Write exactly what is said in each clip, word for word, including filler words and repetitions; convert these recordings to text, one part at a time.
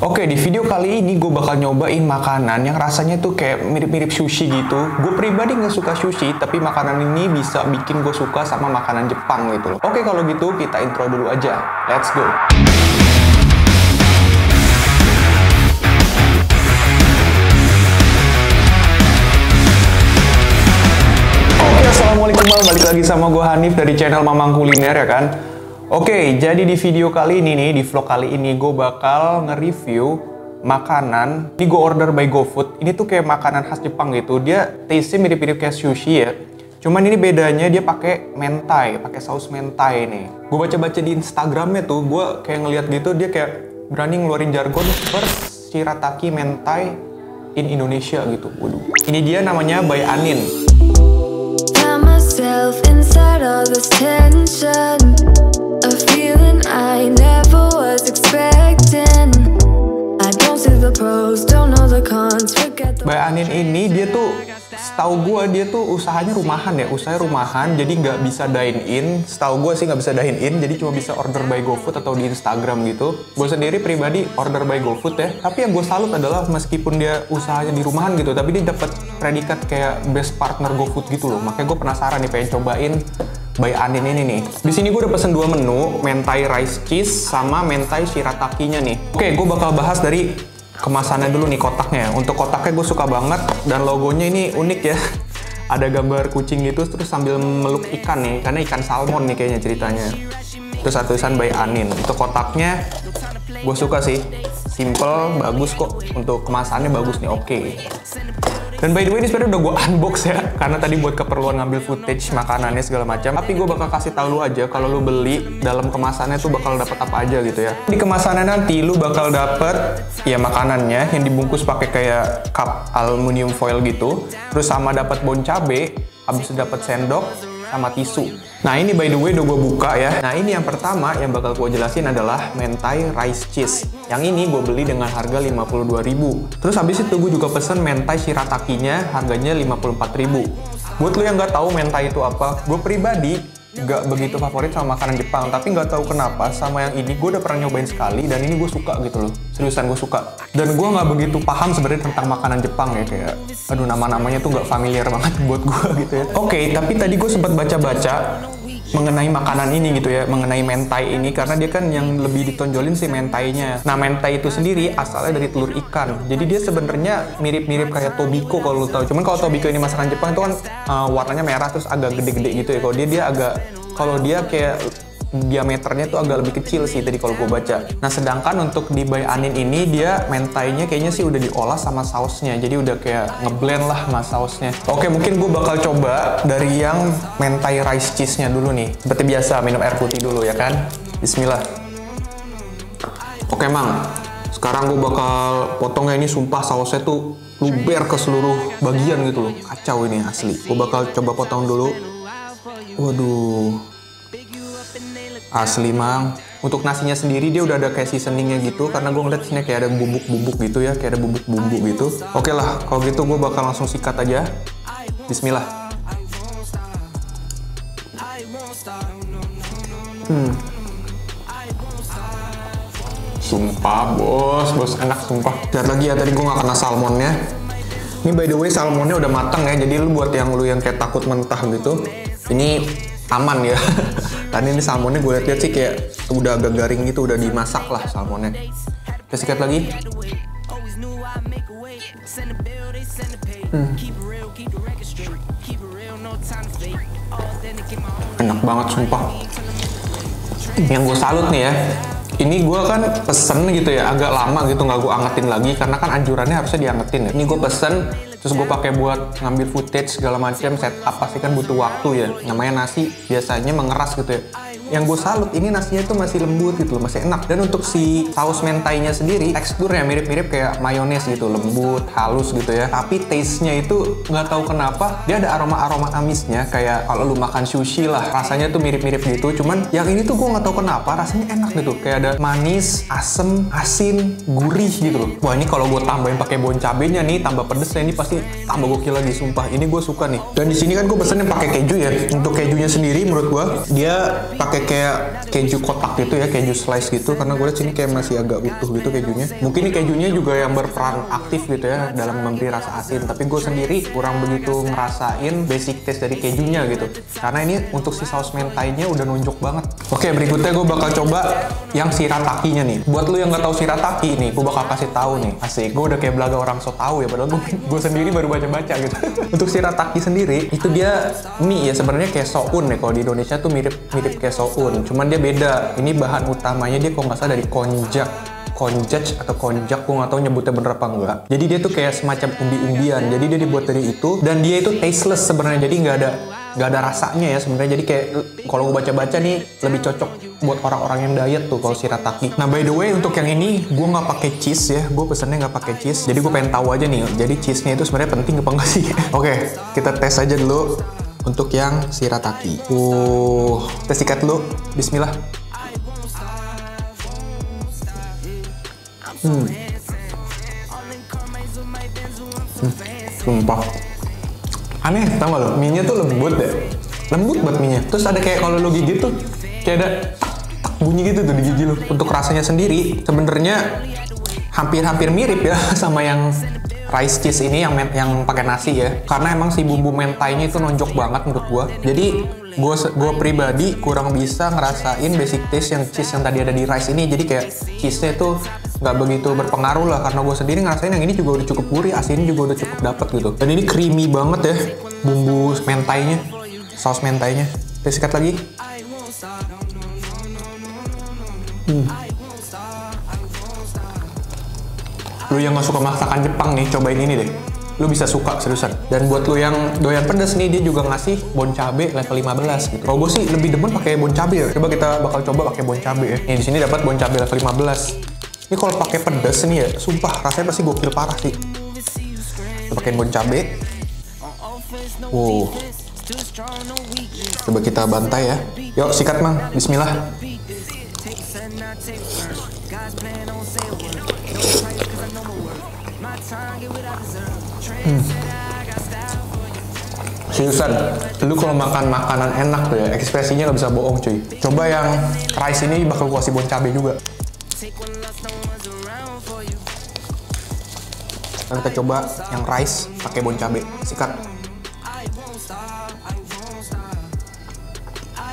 Oke, di video kali ini gue bakal nyobain makanan yang rasanya tuh kayak mirip-mirip sushi gitu. Gue pribadi nggak suka sushi, tapi makanan ini bisa bikin gue suka sama makanan Jepang gitu loh. Oke, kalau gitu kita intro dulu aja. Let's go! Oke, assalamualaikum, balik lagi sama gue Hanif dari channel Mamang Kuliner ya kan? Oke, jadi di video kali ini nih, di vlog kali ini gue bakal nge-review makanan. Ini gue order by GoFood. Ini tuh kayak makanan khas Jepang gitu. Dia taste-nya mirip-mirip kayak sushi ya. Cuman ini bedanya dia pakai mentai, pakai saus mentai nih. Gue baca-baca di Instagramnya tuh, gue kayak ngeliat gitu dia kayak berani ngeluarin jargon first shirataki mentai in Indonesia gitu. Waduh. Ini dia namanya By Anin. A feeling I never was expecting. I don't see the pros, don't know the cons. By Anin ini dia tuh, setahu gue dia tuh usahanya rumahan ya, usaha rumahan, jadi nggak bisa dine in. Setahu gue sih nggak bisa dine in, jadi cuma bisa order by GoFood atau di Instagram gitu. Gue sendiri pribadi order by GoFood ya. Tapi yang gue salut adalah meskipun dia usahanya di rumahan gitu, tapi dia dapat predikat kayak best partner GoFood gitu loh. Makanya gue penasaran nih, pengen cobain By Anin ini nih. Di sini gue udah pesen dua menu, mentai rice cheese sama mentai shiratakinya nih. Oke, gue bakal bahas dari kemasannya dulu nih, kotaknya. Untuk kotaknya gue suka banget dan logonya ini unik ya. Ada gambar kucing gitu terus sambil meluk ikan nih, karena ikan salmon nih kayaknya ceritanya. Terus tulisan By Anin. Untuk kotaknya gue suka sih. Simple, bagus kok. Untuk kemasannya bagus nih, oke. Dan by the way, ini sebenarnya udah gue unbox ya, karena tadi buat keperluan ngambil footage makanannya segala macam. Tapi gue bakal kasih tau lu aja kalau lu beli dalam kemasannya tuh bakal dapet apa aja gitu ya. Di kemasannya nanti lu bakal dapet ya makanannya yang dibungkus pakai kayak cup aluminium foil gitu. Terus sama dapet bon cabe, habis itu dapet sendok sama tisu. Nah ini by the way udah gue buka ya. Nah ini yang pertama yang bakal gue jelasin adalah mentai rice cheese. Yang ini gue beli dengan harga lima puluh dua ribu. Terus habis itu gue juga pesen mentai shiratakinya, harganya lima puluh empat ribu. Buat lo yang nggak tahu mentai itu apa, gue pribadi nggak begitu favorit sama makanan Jepang. Tapi nggak tahu kenapa sama yang ini gue udah pernah nyobain sekali dan ini gue suka gitu loh. Seriusan gue suka. Dan gue nggak begitu paham sebenarnya tentang makanan Jepang ya, kayak aduh nama-namanya tuh nggak familiar banget buat gue gitu ya. Oke, okay, tapi tadi gue sempat baca-baca mengenai makanan ini gitu ya, mengenai mentai ini, karena dia kan yang lebih ditonjolin sih mentainya. Nah mentai itu sendiri asalnya dari telur ikan, jadi dia sebenarnya mirip-mirip kayak tobiko kalau lo tau. Cuman kalau tobiko ini masakan Jepang itu kan uh, warnanya merah terus agak gede-gede gitu ya. Kalau dia dia agak, kalau dia kayak diameternya itu agak lebih kecil sih tadi kalau gue baca. Nah sedangkan untuk di By Anin ini dia mentainya kayaknya sih udah diolah sama sausnya, jadi udah kayak ngeblend lah sama sausnya. Oke, mungkin gue bakal coba dari yang mentai rice cheese-nya dulu nih. Seperti biasa minum air putih dulu ya kan. Bismillah. Oke Mang, sekarang gue bakal potongnya ini. Sumpah sausnya tuh luber ke seluruh bagian gitu loh. Kacau ini asli. Gue bakal coba potong dulu. Waduh. Asli Mang, untuk nasinya sendiri dia udah ada kayak seasoningnya gitu, karena gue ngeliat sini kayak ada bubuk-bubuk gitu ya, kayak ada bubuk-bubuk gitu. Oke lah, kalau gitu gue bakal langsung sikat aja. Bismillah. Hmm. Sumpah bos, bos enak sumpah. Lihat lagi ya, tadi gue gak kena salmonnya. Ini by the way salmonnya udah matang ya, jadi lu buat yang lu yang kayak takut mentah gitu, ini aman ya. Tadi ini salmonnya gue lihat-lihat sih kayak udah agak garing gitu, udah dimasak lah salmonnya. Kita sikat lagi. Hmm. Enak banget sumpah. Yang gue salut nih ya, ini gue kan pesen gitu ya, agak lama gitu nggak gue angetin lagi, karena kan anjurannya harusnya diangetin ya. Ini gue pesen, terus gue pakai buat ngambil footage segala macam, setup pasti kan butuh waktu ya. Namanya nasi biasanya mengeras gitu ya. Yang gue salut ini nasinya tuh masih lembut gitu loh, masih enak. Dan untuk si saus mentainya sendiri teksturnya mirip-mirip kayak mayones gitu, lembut, halus gitu ya. Tapi taste-nya itu nggak tahu kenapa dia ada aroma-aroma amisnya, kayak kalau lu makan sushi lah rasanya tuh mirip-mirip gitu. Cuman yang ini tuh gue nggak tahu kenapa rasanya enak gitu, kayak ada manis, asem, asin, gurih gitu loh. Wah ini kalau gue tambahin pakai bon cabenya nih, tambah pedesnya ini pasti tambah gokil lagi sumpah. Ini gue suka nih. Dan di sini kan gue pesennya pakai keju ya. Untuk kejunya sendiri menurut gue dia pakai pakai kayak keju kotak gitu ya, keju slice gitu, karena gue lihat sini kayak masih agak utuh gitu kejunya. Mungkin kejunya juga yang berperan aktif gitu ya dalam memberi rasa asin, tapi gue sendiri kurang begitu ngerasain basic taste dari kejunya gitu, karena ini untuk si saus mentainya udah nunjuk banget. Oke, berikutnya gue bakal coba yang shiratakinya nih. Buat lu yang nggak tahu shirataki nih, gue bakal kasih tahu nih. Asik, gue udah kayak belaga orang so tahu ya, padahal gue, gue sendiri baru baca-baca gitu. Untuk shirataki sendiri itu dia mie ya, sebenarnya kayak soun ya, kalau di Indonesia tuh mirip mirip kayak soun, cuman dia beda. Ini bahan utamanya dia kalau nggak salah dari konjac, konjac atau konjac, gue nggak tahu nyebutnya bener apa enggak. Jadi dia tuh kayak semacam umbi-umbian, jadi dia dibuat dari itu, dan dia itu tasteless sebenarnya, jadi nggak ada nggak ada rasanya ya sebenarnya. Jadi kayak kalau gue baca-baca nih lebih cocok buat orang-orang yang diet tuh kalau shirataki. Nah by the way, untuk yang ini gue nggak pakai cheese ya, gue pesennya nggak pakai cheese, jadi gue pengen tahu aja nih, jadi cheese-nya itu sebenarnya penting apa enggak sih? Oke, kita tes aja dulu untuk yang shirataki. Uh, kita sikat dulu, bismillah. Hmm. Hmm. Sumpah aneh, tau gak lo? Mie-nya tuh lembut deh, lembut banget mie-nya. Terus ada kayak kalau lo gigit tuh kayak ada bunyi gitu tuh di gigi lo. Untuk rasanya sendiri sebenarnya hampir-hampir mirip ya sama yang rice cheese ini, yang yang pakai nasi ya, karena emang si bumbu mentainya itu nonjok banget menurut gua. Jadi gua gua pribadi kurang bisa ngerasain basic taste yang cheese yang tadi ada di rice ini. Jadi kayak cheese-nya tuh nggak begitu berpengaruh lah, karena gue sendiri ngerasain yang ini juga udah cukup gurih, asinnya juga udah cukup dapet gitu. Dan ini creamy banget ya bumbu mentainya, saus mentainya. Kita sikat lagi. Hmm. Lu yang nggak suka masakan Jepang nih, cobain ini deh, lu bisa suka seriusan. Dan buat lu yang doyan pedas nih, dia juga ngasih bon cabe level lima belas gitu. Kalau gue sih lebih demen pakai bon cabe ya. Coba kita bakal coba pakai bon cabe ya. Nih di sini dapat bon cabe level lima belas. Ini kalau pakai pedas nih ya, sumpah rasanya pasti gokil parah sih. Kita pakein bon cabe. Wow. Coba kita bantai ya. Yuk sikat mang, bismillah. Hmm. Seriusan, lu kalau makan makanan enak tuh ya, ekspresinya nggak bisa bohong cuy. Coba yang rice ini bakal gua kasih bon cabe juga. Nah, kita coba yang rice pakai bon cabe, sikat.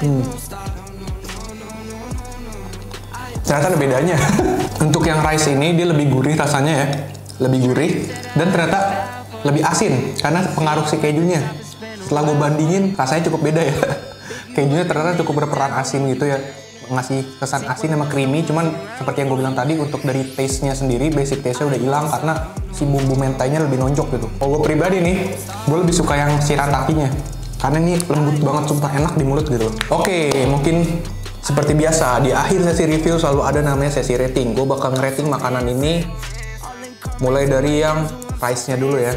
Hmm. Ternyata ada bedanya. Untuk yang rice ini dia lebih gurih rasanya ya, lebih gurih, dan ternyata lebih asin karena pengaruh si kejunya. Setelah gue bandingin rasanya cukup beda ya. Kejunya ternyata cukup berperan asin gitu ya, ngasih kesan asin sama creamy. Cuman seperti yang gue bilang tadi, untuk dari taste-nya sendiri, basic taste-nya udah hilang karena si bumbu mentainya lebih nonjok gitu. Kalau gue pribadi nih, gue lebih suka yang shiratakinya, karena ini lembut banget, sumpah enak di mulut gitu. Oke, mungkin seperti biasa di akhir sesi review selalu ada namanya sesi rating. Gue bakal ngerating makanan ini mulai dari yang rice-nya dulu ya.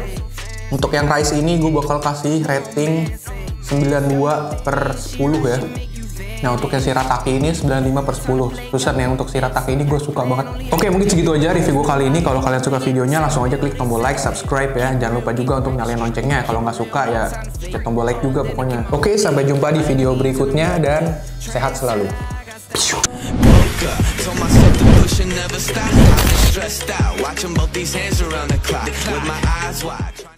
Untuk yang rice ini gue bakal kasih rating sembilan puluh dua per sepuluh ya. Nah untuk yang shirataki ini sembilan puluh lima per sepuluh. Terusan yang untuk shirataki ini gue suka banget. Oke, mungkin segitu aja review gue kali ini. Kalau kalian suka videonya langsung aja klik tombol like, subscribe ya. Jangan lupa juga untuk nyalain loncengnya. Kalau nggak suka ya pencet tombol like juga pokoknya. Oke, sampai jumpa di video berikutnya dan sehat selalu. Piu.